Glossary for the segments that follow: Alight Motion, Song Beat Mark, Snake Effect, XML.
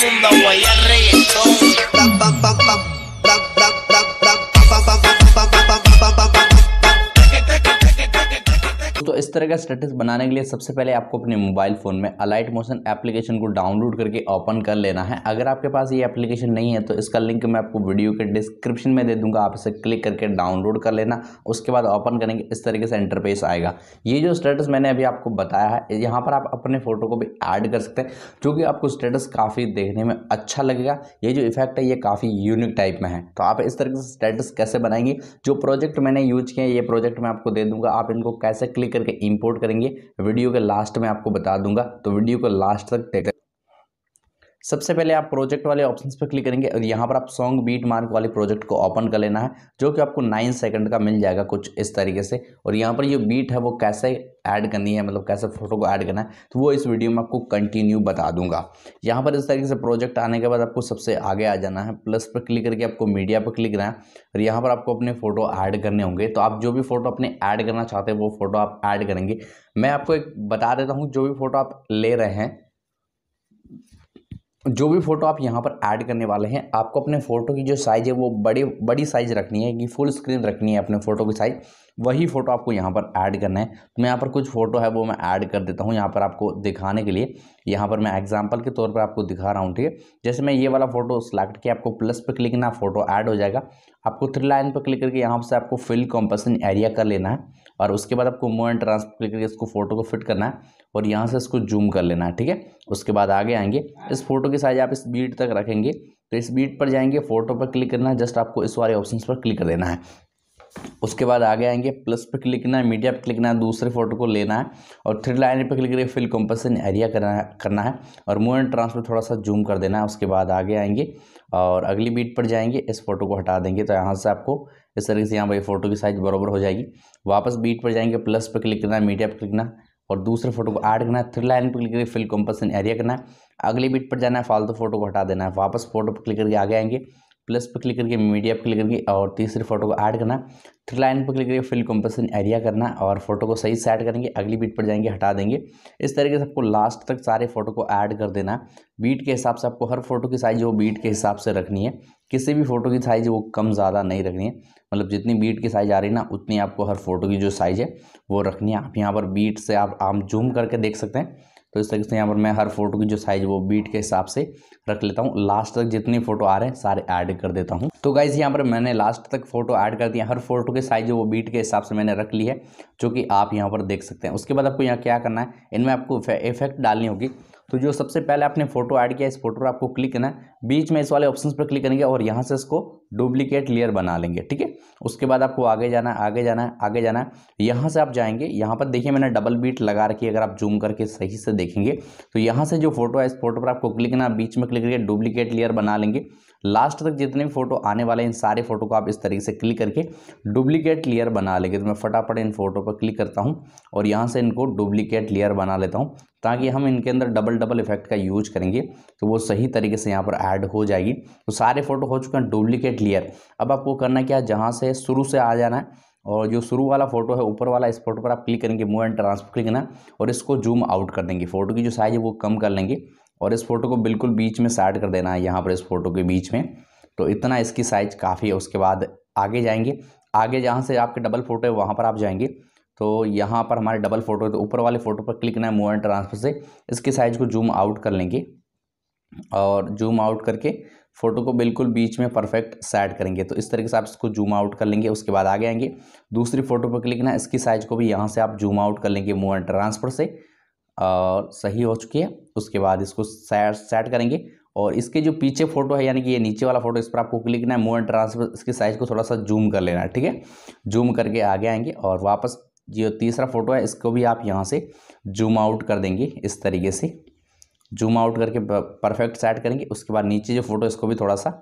tumba guay al reggaetón. तो इस तरह का स्टेटस बनाने के लिए सबसे पहले आपको अपने मोबाइल फ़ोन में अलाइट मोशन एप्लीकेशन को डाउनलोड करके ओपन कर लेना है। अगर आपके पास ये एप्लीकेशन नहीं है तो इसका लिंक मैं आपको वीडियो के डिस्क्रिप्शन में दे दूंगा, आप इसे क्लिक करके डाउनलोड कर लेना। उसके बाद ओपन करेंगे, इस तरीके से इंटरफेस आएगा। ये जो स्टेटस मैंने अभी आपको बताया है, यहाँ पर आप अपने फ़ोटो को भी ऐड कर सकते हैं, जो कि आपको स्टेटस काफ़ी देखने में अच्छा लगेगा। ये जो इफेक्ट है ये काफ़ी यूनिक टाइप में है। तो आप इस तरीके से स्टेटस कैसे बनाएंगे, जो प्रोजेक्ट मैंने यूज किया है ये प्रोजेक्ट मैं आपको दे दूँगा। आप इनको कैसे क्लिक करके इंपोर्ट करेंगे वीडियो के लास्ट में आपको बता दूंगा, तो वीडियो को लास्ट तक देखते। सबसे पहले आप प्रोजेक्ट वाले ऑप्शंस पर क्लिक करेंगे और यहाँ पर आप सॉन्ग बीट मार्क वाले प्रोजेक्ट को ओपन कर लेना है, जो कि आपको 9 सेकंड का मिल जाएगा कुछ इस तरीके से। और यहाँ पर जो बीट है वो कैसे ऐड करनी है, मतलब कैसे फोटो को ऐड करना है, तो वो इस वीडियो में आपको कंटिन्यू बता दूंगा। यहाँ पर इस तरीके से प्रोजेक्ट आने के बाद आपको सबसे आगे आ जाना है, प्लस पर क्लिक करके आपको मीडिया पर क्लिक करना है और यहाँ पर आपको अपने फ़ोटो ऐड करने होंगे। तो आप जो भी फ़ोटो अपने ऐड करना चाहते हैं वो फ़ोटो आप ऐड करेंगे। मैं आपको एक बता देता हूँ, जो भी फ़ोटो आप ले रहे हैं, जो भी फ़ोटो आप यहाँ पर ऐड करने वाले हैं, आपको अपने फ़ोटो की जो साइज़ है वो बड़ी साइज़ रखनी है, कि फुल स्क्रीन रखनी है अपने फ़ोटो की साइज़, वही फ़ोटो आपको यहाँ पर ऐड करना है। तो मैं यहाँ पर कुछ फ़ोटो है वो मैं ऐड कर देता हूँ यहाँ पर आपको दिखाने के लिए। यहाँ पर मैं एग्जांपल के तौर पर आपको दिखा रहा हूँ, ठीक है। जैसे मैं ये वाला फ़ोटो सेलेक्ट किया, आपको प्लस पर क्लिक करना, फ़ोटो ऐड हो जाएगा। आपको 3 लाइन पर क्लिक करके यहाँ से आपको फिल कॉम्पोजिशन एरिया कर लेना है और उसके बाद आपको मूव एंड ट्रांसफर क्लिक करके इसको फ़ोटो को फिट करना है और यहाँ से इसको जूम कर लेना है, ठीक है। उसके बाद आगे आएंगे, इस फोटो की साइज़ आप इस बीट तक रखेंगे, तो इस बीट पर जाएंगे, फ़ोटो पर क्लिक करना है, जस्ट आपको इस वाले ऑप्शन पर क्लिक कर देना है। उसके बाद आगे आएंगे, प्लस पर क्लिक करना है, मीडिया पर क्लिक करना है, दूसरे फोटो को लेना है और 3 लाइन पर क्लिक करके फिल कंपल्सन एरिया करना है और मूव एंड ट्रांसफर थोड़ा सा जूम कर देना है। उसके बाद आगे आएंगे और अगली बीट पर जाएंगे, इस फोटो को हटा देंगे, तो यहाँ से आपको इस तरीके से यहाँ पर फ़ोटो की साइज़ बराबर हो जाएगी। वापस बीट पर जाएंगे, प्लस पर क्लिक करना है, मीडिया पर क्लिक करना और दूसरे फोटो को ऐड करना है, 3 लाइन पर क्लिक करके फिल कंपल्सन एरिया करना है, अगली बीट पर जाना है, फालतू फ़ोटो को हटा देना है, वापस फोटो पर क्लिक करके आगे आएंगे, प्लस पर क्लिक करके मीडिया पर क्लिक करके और तीसरे फोटो को ऐड करना, 3 लाइन पर क्लिक करके फिल कंपल्सन एरिया करना और फोटो को सही सेट करेंगे, अगली बीट पर जाएंगे, हटा देंगे। इस तरीके से आपको लास्ट तक सारे फोटो को ऐड कर देना। बीट के हिसाब से आपको हर फोटो की साइज़ वो बीट के हिसाब से रखनी है, किसी भी फ़ोटो की साइज़ वो कम ज़्यादा नहीं रखनी है, मतलब जितनी बीट की साइज़ आ रही है ना उतनी आपको हर फोटो की जो साइज़ है वो रखनी है। आप यहाँ पर बीट से आप जूम करके देख सकते हैं। तो इस तरीके से यहाँ पर मैं हर फोटो की जो साइज़ वो बीट के हिसाब से रख लेता हूँ, लास्ट तक जितने फोटो आ रहे हैं सारे ऐड कर देता हूँ। तो गाइज़ यहाँ पर मैंने लास्ट तक फोटो ऐड कर दिया, हर फोटो की साइज़ वो बीट के हिसाब से मैंने रख ली है, जो कि आप यहाँ पर देख सकते हैं। उसके बाद आपको यहाँ क्या करना है, इनमें आपको इफेक्ट डालनी होगी। तो जो सबसे पहले आपने फोटो ऐड किया, इस फोटो पर आपको क्लिक करना है, बीच में इस वाले ऑप्शन पर क्लिक करेंगे और यहाँ से इसको डुप्लीकेट लेयर बना लेंगे, ठीक है। उसके बाद आपको आगे जाना है, आगे जाना है, आगे जाना है, यहाँ से आप जाएंगे। यहाँ पर देखिए मैंने डबल बीट लगा रखी है, अगर आप जूम करके सही से देखेंगे तो यहाँ से जो फोटो है इस फोटो पर आपको क्लिक करना, बीच में क्लिक करके डुप्लीकेट लेयर बना लेंगे। लास्ट तक जितने भी फोटो आने वाले हैं इन सारे फोटो को आप इस तरीके से क्लिक करके डुप्लीकेट लेयर बना लेंगे। तो मैं फटाफट इन फोटो पर क्लिक करता हूँ और यहाँ से इनको डुप्लीकेट लेयर बना लेता हूँ, ताकि हम इनके अंदर डबल इफेक्ट का यूज करेंगे तो वो सही तरीके से यहाँ पर ऐड हो जाएगी। तो सारे फोटो हो चुके हैं डुप्लीकेट लेयर। अब आपको करना क्या है, जहाँ से शुरू से आ जाना है और जो शुरू वाला फोटो है ऊपर वाला, इस फोटो पर आप क्लिक करेंगे, मूव एंड ट्रांसफर क्लिक करना और इसको जूम आउट कर देंगे। फोटो की जो साइज़ है वो कम कर लेंगे और इस फोटो को बिल्कुल बीच में सेट कर देना है, यहाँ पर इस फोटो के बीच में। तो इतना इसकी साइज़ काफ़ी है। उसके बाद आगे जाएंगे, आगे जहाँ से आपके डबल फोटो है वहाँ पर आप जाएंगे। तो यहाँ पर हमारे डबल फोटो है, तो ऊपर वाले फ़ोटो पर क्लिक करना है, मूव एंड ट्रांसफर से इसकी साइज़ को जूम आउट कर लेंगे और जूम आउट करके फ़ोटो को बिल्कुल बीच में परफेक्ट सेट करेंगे। तो इस तरीके से आप इसको जूम आउट कर लेंगे। उसके बाद आगे आएंगे, दूसरी फ़ोटो पर क्लिक करना, इसकी साइज़ को भी यहाँ से आप जूम आउट कर लेंगे, मूव एंड ट्रांसफर से, और सही हो चुकी है। उसके बाद इसको सेट करेंगे और इसके जो पीछे फोटो है यानी कि ये नीचे वाला फोटो, इस पर आपको क्लिक करना है, मूव एंड ट्रांसफर, इसकी साइज़ को थोड़ा सा जूम कर लेना है, ठीक है। जूम करके आगे आएंगे और वापस जो तीसरा फोटो है इसको भी आप यहाँ से जूम आउट कर देंगे, इस तरीके से जूम आउट करके परफेक्ट सेट करेंगे। उसके बाद नीचे जो फोटो है इसको भी थोड़ा सा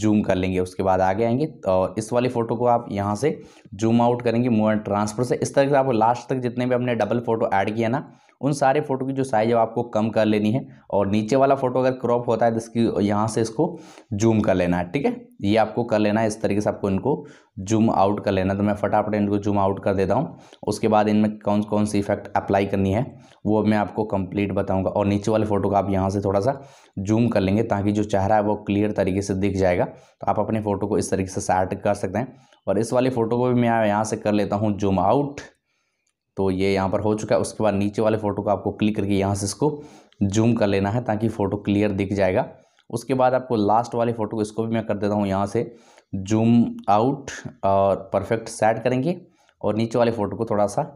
जूम कर लेंगे। उसके बाद आगे आएंगे और इस वाली फ़ोटो को आप यहाँ से जूम आउट करेंगे, मूव एंड ट्रांसफर से। इस तरह से आप लास्ट तक जितने भी अपने डबल फोटो ऐड किया ना उन सारे फोटो की जो साइज है आपको कम कर लेनी है। और नीचे वाला फोटो अगर क्रॉप होता है तो इसकी यहाँ से इसको जूम कर लेना है, ठीक है, ये आपको कर लेना है। इस तरीके से आपको इनको जूम आउट कर लेना है। तो मैं फटाफट इनको जूम आउट कर देता हूँ। उसके बाद इनमें कौन कौन सी इफेक्ट अप्लाई करनी है वो मैं आपको कंप्लीट बताऊँगा। और नीचे वाले फोटो का आप यहाँ से थोड़ा सा जूम कर लेंगे ताकि जो चेहरा है वो क्लियर तरीके से दिख जाएगा। तो आप अपने फ़ोटो को इस तरीके से सेट कर सकते हैं। और इस वाले फ़ोटो को भी मैं यहाँ से कर लेता हूँ जूम आउट। तो ये यहाँ पर हो चुका है। उसके बाद नीचे वाले फ़ोटो को आपको क्लिक करके यहाँ से इसको जूम कर लेना है ताकि फ़ोटो क्लियर दिख जाएगा। उसके बाद आपको लास्ट वाले फ़ोटो को, इसको भी मैं कर देता हूँ यहाँ से जूम आउट और परफेक्ट सेट करेंगे और नीचे वाले फ़ोटो को थोड़ा सा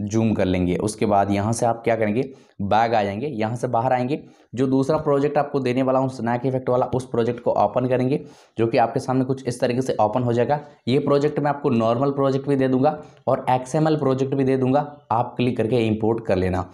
जूम कर लेंगे। उसके बाद यहाँ से आप क्या करेंगे, बैग आ जाएंगे, यहाँ से बाहर आएंगे। जो दूसरा प्रोजेक्ट आपको देने वाला हूँ स्नैक इफेक्ट वाला, उस प्रोजेक्ट को ओपन करेंगे, जो कि आपके सामने कुछ इस तरीके से ओपन हो जाएगा। ये प्रोजेक्ट मैं आपको नॉर्मल प्रोजेक्ट भी दे दूंगा और XML प्रोजेक्ट भी दे दूंगा। आप क्लिक करके इम्पोर्ट कर लेना।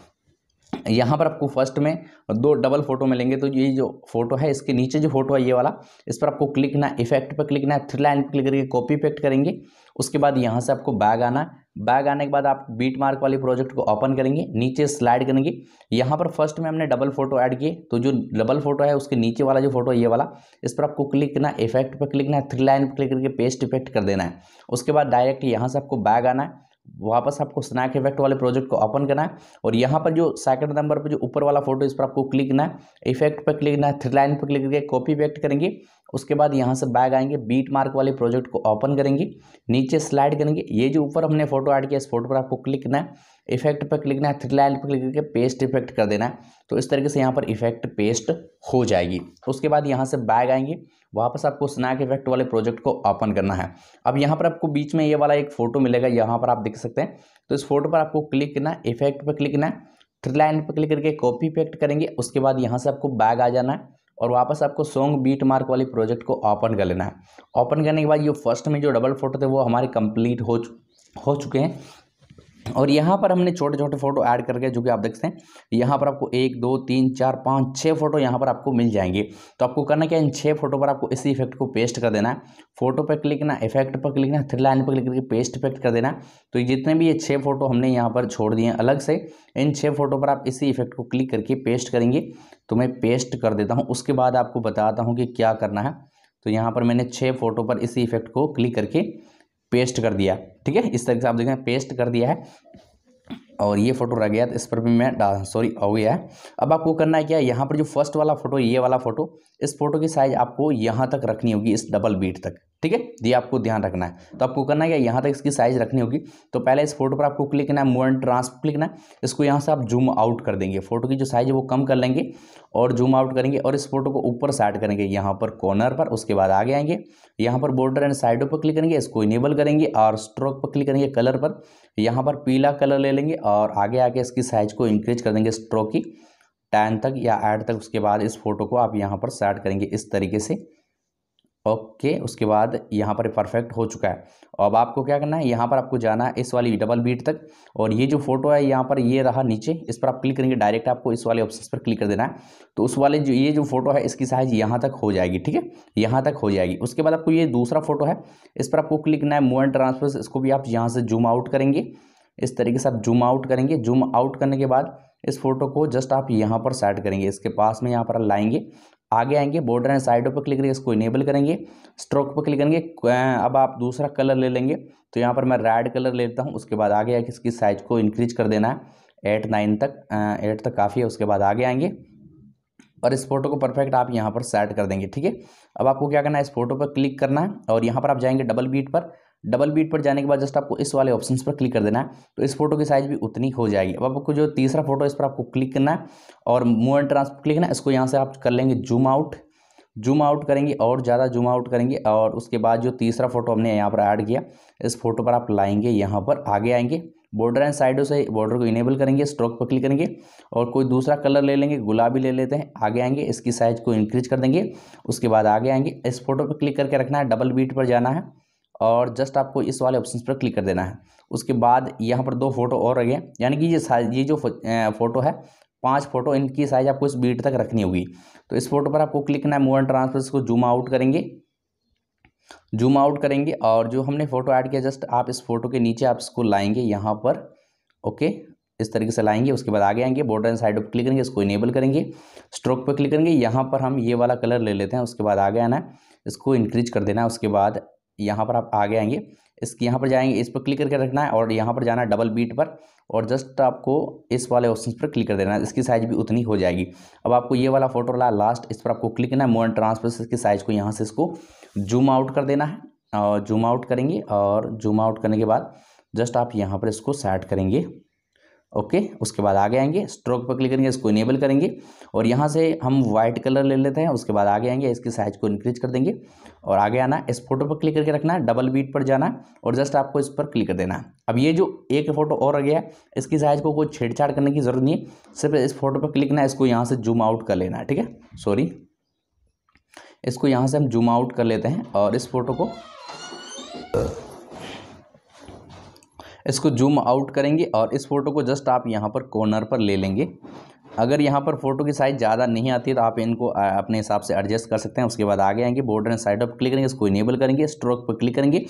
यहाँ पर आपको फर्स्ट में दो डबल फोटो मिलेंगे। तो ये जो फोटो है, इसके नीचे जो फोटो है ये वाला, इस पर आपको क्लिक ना, इफेक्ट पर क्लिक ना, थ्री लाइन पर क्लिक करके कॉपी पेस्ट करेंगे। उसके बाद यहाँ से आपको बैग आना है। बैग आने के बाद आप बीट मार्क वाले प्रोजेक्ट को ओपन करेंगे, नीचे स्लाइड करेंगे। यहाँ पर फर्स्ट में हमने डबल फोटो ऐड किए। तो जो डबल फोटो है उसके नीचे वाला जो फोटो है ये वाला, इस पर आपको क्लिक करना, इफेक्ट पर क्लिक करना, थ्री लाइन पर क्लिक करके पेस्ट इफेक्ट कर देना है। उसके बाद डायरेक्ट यहाँ से आपको बैग आना है, वापस आपको स्नैक इफेक्ट वाले प्रोजेक्ट को ओपन करना है। और यहाँ पर जो सेकंड नंबर पर जो ऊपर वाला फोटो, इस पर आपको क्लिक करना है, इफेक्ट पर क्लिक करना है, थ्री लाइन पर क्लिक करके कॉपी पेस्ट करेंगे। उसके बाद यहाँ से बैग आएंगे, बीट मार्क वाले प्रोजेक्ट को ओपन करेंगे, नीचे स्लाइड करेंगे। ये जो ऊपर हमने फोटो ऐड किया, इस फोटो पर आपको क्लिक करना है, इफेक्ट पर क्लिक करना है, थ्री लाइन पर क्लिक करके पेस्ट इफेक्ट कर देना है। तो इस तरीके से यहाँ पर इफेक्ट पेस्ट हो जाएगी। उसके बाद यहाँ से बैग आएंगे, वापस आपको स्नैक इफेक्ट वाले प्रोजेक्ट को ओपन करना है। अब यहाँ पर आपको बीच में ये वाला एक फोटो मिलेगा, यहाँ पर आप देख सकते हैं। तो इस फोटो पर आपको क्लिक करना है, इफेक्ट पर क्लिक करना है, थ्री लाइन पर क्लिक करके कॉपी पेस्ट करेंगे। उसके बाद यहाँ से आपको बैग आ जाना है और वापस आपको सॉन्ग बीट मार्क वाले प्रोजेक्ट को ओपन कर लेना है। ओपन करने के बाद ये फर्स्ट में जो डबल फोटो थे वो हमारे कंप्लीट हो चुके हैं। और यहाँ पर हमने छोटे छोटे फोटो ऐड करके, जो कि आप देखते हैं यहाँ पर आपको 1 2 3 4 5 6 फोटो यहाँ पर आपको मिल जाएंगे। तो आपको करना क्या है, इन 6 फोटो पर आपको इसी इफेक्ट को पेस्ट कर देना है। फोटो पर क्लिक करना, इफेक्ट पर क्लिक करना, थ्री लाइन पर क्लिक करके पेस्ट इफेक्ट कर देना है। तो जितने भी ये 6 फोटो हमने यहाँ पर छोड़ दिए अलग से, इन 6 फोटो पर आप इसी इफेक्ट को क्लिक करके पेस्ट करेंगे। तो मैं पेस्ट कर देता हूँ, उसके बाद आपको बताता हूँ कि क्या करना है। तो यहाँ पर मैंने 6 फोटो पर इसी इफेक्ट को क्लिक करके पेस्ट कर दिया, ठीक है। इस तरीके से आप देखें पेस्ट कर दिया है और ये फोटो रह गया, तो इस पर भी मैं सॉरी हो गया है। अब आपको करना है क्या, यहाँ पर जो फर्स्ट वाला फोटो, ये वाला फोटो, इस फोटो की साइज आपको यहाँ तक रखनी होगी, इस डबल बीट तक, ठीक है, ये आपको ध्यान रखना है। तो आपको करना है क्या, यहाँ तक इसकी साइज़ रखनी होगी। तो पहले इस फोटो पर आपको क्लिक करना है, मूव एंड ट्रांसफर क्लिक करना है, इसको यहाँ से आप जूम आउट कर देंगे। फोटो की जो साइज़ है वो कम कर लेंगे और जूम आउट करेंगे और इस फोटो को ऊपर सेट करेंगे यहाँ पर कॉर्नर पर। उसके बाद आगे आएंगे, यहाँ पर बॉर्डर एंड साइडों पर क्लिक करेंगे, इसको इनेबल करेंगे और स्ट्रोक पर क्लिक करेंगे, कलर पर यहाँ पर पीला कलर ले लेंगे और आगे आके इसकी साइज़ को इंक्रीज कर देंगे स्ट्रोक की 10 तक या 8 तक। उसके बाद इस फोटो को आप यहाँ पर सेट करेंगे इस तरीके से, ओके। उसके बाद यहाँ पर परफेक्ट हो चुका है। अब आपको क्या करना है, यहाँ पर आपको जाना है इस वाली डबल बीट तक और ये जो फोटो है यहाँ पर ये रहा नीचे, इस पर आप क्लिक करेंगे, डायरेक्ट आपको इस वाले ऑप्शन पर क्लिक कर देना है। तो उस वाले जो ये जो फोटो है इसकी साइज़ यहाँ तक हो जाएगी, ठीक है, यहाँ तक हो जाएगी। उसके बाद आपको ये दूसरा फोटो है, इस पर आपको क्लिक करना है, मूव एंड ट्रांसफर, इसको भी आप यहाँ से जूम आउट करेंगे, इस तरीके से आप जूम आउट करेंगे। जूम आउट करने के बाद इस फोटो को जस्ट आप यहाँ पर सेट करेंगे, इसके पास में यहाँ पर लाएंगे, आगे आएंगे, बॉर्डर एंड साइडों पर क्लिक करेंगे, इसको इनेबल करेंगे, स्ट्रोक पर क्लिक करेंगे। अब आप दूसरा कलर ले लेंगे, तो यहाँ पर मैं रेड कलर लेता हूँ। उसके बाद आगे आके इसकी साइज को इंक्रीज कर देना है 8 9 तक, 8 तक काफ़ी है। उसके बाद आगे आएंगे और इस फोटो को परफेक्ट आप यहाँ पर सेट कर देंगे, ठीक है। अब आपको क्या करना है, इस फोटो पर क्लिक करना है और यहाँ पर आप जाएंगे डबल बीट पर। डबल बीट पर जाने के बाद जस्ट आपको इस वाले ऑप्शंस पर क्लिक कर देना है, तो इस फोटो की साइज़ भी उतनी हो जाएगी। अब आपको जो तीसरा फोटो है इस पर आपको क्लिक करना है और मूव एंड ट्रांसफर क्लिक करना है, इसको यहाँ से आप कर लेंगे जूम आउट। जूम आउट करेंगे और ज़्यादा जूम आउट करेंगे और उसके बाद जो तीसरा फोटो हमने यहाँ पर ऐड किया, इस फोटो पर आप लाएंगे, यहाँ पर आगे आएंगे, बॉर्डर एंड साइडों से बॉर्डर को इनेबल करेंगे, स्ट्रोक पर क्लिक करेंगे और कोई दूसरा कलर ले लेंगे, गुलाबी ले लेते हैं। आगे आएंगे, इसकी साइज़ को इंक्रीज कर देंगे। उसके बाद आगे आएंगे, इस फोटो पर क्लिक करके रखना है, डबल बीट पर जाना है और जस्ट आपको इस वाले ऑप्शन पर क्लिक कर देना है। उसके बाद यहाँ पर दो फोटो और रह गए, यानी कि ये जो फोटो है 5 फोटो, इनकी साइज़ आपको इस बीट तक रखनी होगी। तो इस फोटो पर आपको क्लिक करना है, मूव एंड ट्रांसफर को जूम आउट करेंगे, जूम आउट करेंगे और जो हमने फ़ोटो ऐड किया जस्ट आप इस फोटो के नीचे आप इसको लाएंगे यहाँ पर, ओके। इस तरीके से लाएंगे, उसके बाद आगे आएंगे, बॉर्डर एंड साइड पर क्लिक करेंगे, इसको इनेबल करेंगे, स्ट्रोक पर क्लिक करेंगे, यहाँ पर हम ये वाला कलर ले लेते हैं, उसके बाद आगे आना है, इसको इंक्रीज कर देना है, उसके बाद यहाँ पर आप आगे आएंगे, इस यहाँ पर जाएंगे, इस पर क्लिक करके रखना है और यहाँ पर जाना है डबल बीट पर और जस्ट आपको इस वाले ऑप्शन पर क्लिक कर देना है, इसकी साइज़ भी उतनी हो जाएगी। अब आपको ये वाला फोटो वाला लास्ट इस पर आपको क्लिक करना है, मोर एंड ट्रांसफर इसकी साइज़ को यहाँ से इसको जूम आउट कर देना है और जूम आउट करेंगे और जूम आउट करने के बाद जस्ट आप यहाँ पर इसको सेट करेंगे, ओके। उसके बाद आगे आएंगे, स्ट्रोक पर क्लिक करेंगे, इसको इनेबल करेंगे और यहाँ से हम वाइट कलर ले लेते हैं, उसके बाद आगे आएंगे, इसकी साइज को इंक्रीज कर देंगे और आगे आना, इस फोटो पर क्लिक करके रखना है, डबल बीट पर जाना और जस्ट आपको इस पर क्लिक कर देना। अब ये जो एक फोटो और आ गया है, इसकी साइज को कोई छेड़छाड़ करने की ज़रूरत नहीं है, सिर्फ इस फोटो पर क्लिक करना है, इसको यहाँ से जूम आउट कर लेना है, ठीक है, सॉरी इसको यहाँ से हम जूम आउट कर लेते हैं और इस फोटो को इसको जूम आउट करेंगे और इस फोटो को जस्ट आप यहाँ पर कॉर्नर पर ले लेंगे। अगर यहाँ पर फोटो की साइज़ ज़्यादा नहीं आती है तो आप इनको अपने हिसाब से एडजस्ट कर सकते हैं। उसके बाद आगे आएंगे, बॉर्डर एंड साइड पर क्लिक करेंगे, इसको इनेबल करेंगे, स्ट्रोक पर क्लिक करेंगे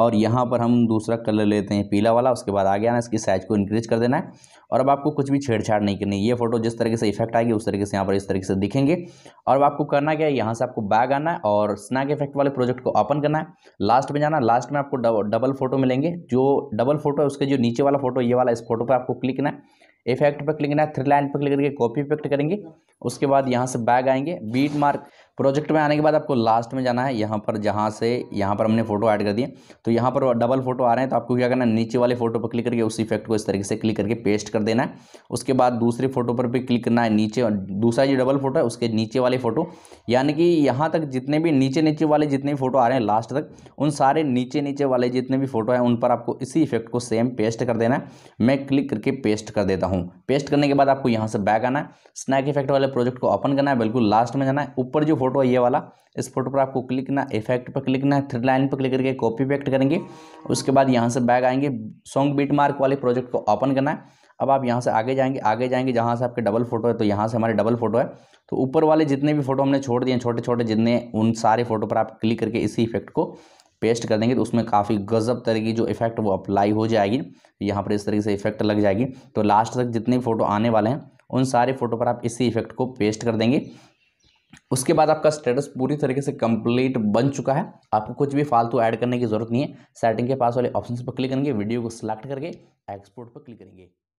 और यहाँ पर हम दूसरा कलर लेते हैं पीला वाला। उसके बाद आगे आना, इसकी साइज़ को इंक्रीज कर देना है और अब आपको कुछ भी छेड़छाड़ नहीं करनी। ये फोटो जिस तरीके से इफेक्ट आएगी उस तरीके से यहाँ पर इस तरीके से दिखेंगे। और अब आपको करना क्या है, यहाँ से आपको बैग आना है और स्नैग इफेक्ट वाले प्रोजेक्ट को ओपन करना है, लास्ट में जाना, लास्ट में आपको डबल फोटो मिलेंगे। जो डबल फोटो है उसके जो नीचे वाला फोटो ये वाला, इस फोटो पर आपको क्लिक करना है, इफेक्ट पर क्लिक करना है, थ्री लाइन पर क्लिक करके कॉपी इफेक्ट करेंगे। उसके बाद यहाँ से बैग आएंगे, बीट मार्क प्रोजेक्ट में आने के बाद आपको लास्ट में जाना है, यहाँ पर जहाँ से यहाँ पर हमने फोटो ऐड कर दिए तो यहाँ पर डबल फोटो आ रहे हैं तो आपको क्या करना है, नीचे वाले फोटो पर क्लिक करके उस इफेक्ट को इस तरीके से क्लिक करके पेस्ट कर देना है। उसके बाद दूसरे फोटो पर भी क्लिक करना है, नीचे दूसरा जो डबल फोटो है उसके नीचे वाले फोटो, यानी कि यहाँ तक जितने भी नीचे वाले जितने भी फोटो आ रहे हैं लास्ट तक, उन सारे नीचे वाले जितने भी फोटो हैं उन पर आपको इसी इफेक्ट को सेम पेस्ट कर देना है। मैं क्लिक करके पेस्ट कर देता हूँ। पेस्ट करने के बाद आपको यहाँ से बैक आना है, स्नैग इफेक्ट वाले प्रोजेक्ट को ओपन करना है, बिल्कुल लास्ट में जाना है, ऊपर जो फोटो है ये वाला, इस फोटो पर आपको क्लिक करना, इफेक्ट पर क्लिक करना है, थ्री लाइन पर क्लिक करके कॉपी पेस्ट करेंगे। उसके बाद यहाँ से बैग आएंगे, सॉन्ग बीट मार्क वाले प्रोजेक्ट को ओपन करना है। अब आप यहाँ से आगे जाएंगे जहाँ से आपके डबल फोटो है तो यहाँ से हमारे डबल फोटो है तो ऊपर वाले जितने भी फोटो हमने छोड़ दिए छोटे जितने, उन सारे फोटो पर आप क्लिक करके इसी इफेक्ट को पेस्ट कर देंगे तो उसमें काफ़ी गजब तरह की जो इफेक्ट वो अप्लाई हो जाएगी। यहाँ पर इस तरीके से इफेक्ट लग जाएगी। तो लास्ट तक जितने फोटो आने वाले हैं उन सारे फोटो पर आप इसी इफेक्ट को पेस्ट कर देंगे। उसके बाद आपका स्टेटस पूरी तरीके से कंप्लीट बन चुका है। आपको कुछ भी फालतू ऐड करने की ज़रूरत नहीं है। सेटिंग के पास वाले ऑप्शन पर क्लिक करेंगे, वीडियो को सिलेक्ट करके एक्सपोर्ट पर क्लिक करेंगे।